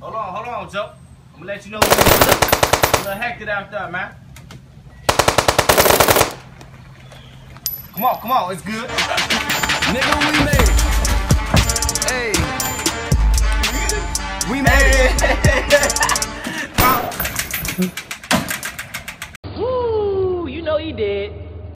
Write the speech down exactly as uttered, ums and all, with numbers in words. Hold on, hold on, Joe. I'm gonna let you know what's up. I'm gonna hack it out there, man. Come on, come on, it's good. Nigga, we made it. Hey. We made it.